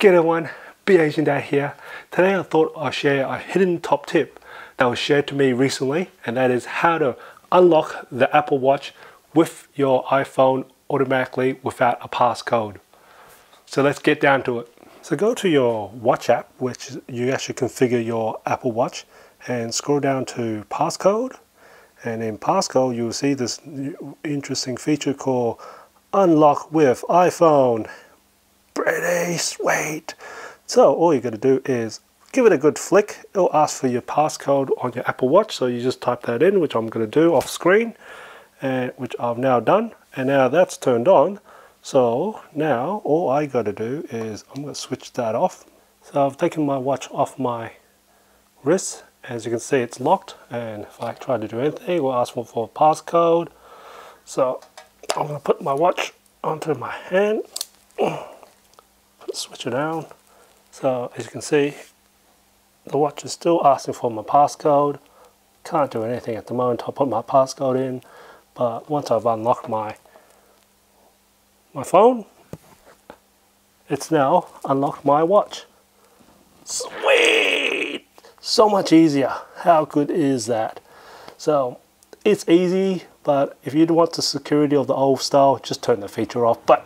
G'day everyone, B Asian Dad here. Today I thought I'll share a hidden top tip that was shared to me recently, and that is how to unlock the Apple Watch with your iPhone automatically without a passcode. So let's get down to it. So go to your watch app, which you actually configure your Apple Watch, and scroll down to passcode, and in passcode you'll see this interesting feature called unlock with iPhone. Pretty sweet. So all you got to do is give it a good flick. It'll ask for your passcode on your Apple Watch, so you just type that in, which I'm going to do off screen, and which I've now done, and now that's turned on. So now all I got to do is I'm going to switch that off. So I've taken my watch off my wrist. As you can see, it's locked, and if I try to do anything, it will ask for a passcode. So I'm going to put my watch onto my hand. Switch it down. So as you can see, the watch is still asking for my passcode. Can't do anything at the moment. I'll put my passcode in, but once I've unlocked my phone, it's now unlocked my watch. Sweet! So much easier. How good is that? So it's easy, but if you want the security of the old style, just turn the feature off. But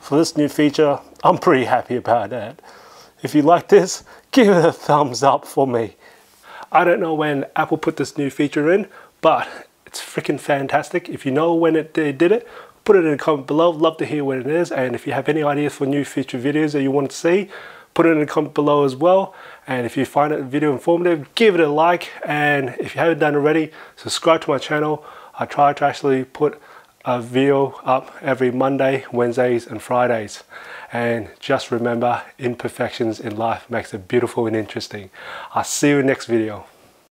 for this new feature, I'm pretty happy about that. If you like this, give it a thumbs up for me. I don't know when Apple put this new feature in, but it's freaking fantastic. If you know when they did it, put it in a comment below. Love to hear what it is. And if you have any ideas for new feature videos that you want to see, put it in a comment below as well. And if you find the video informative, give it a like. And if you haven't done already, subscribe to my channel. I try to actually put a video up every Monday, Wednesdays and Fridays. And just remember, imperfections in life makes it beautiful and interesting. I'll see you in the next video.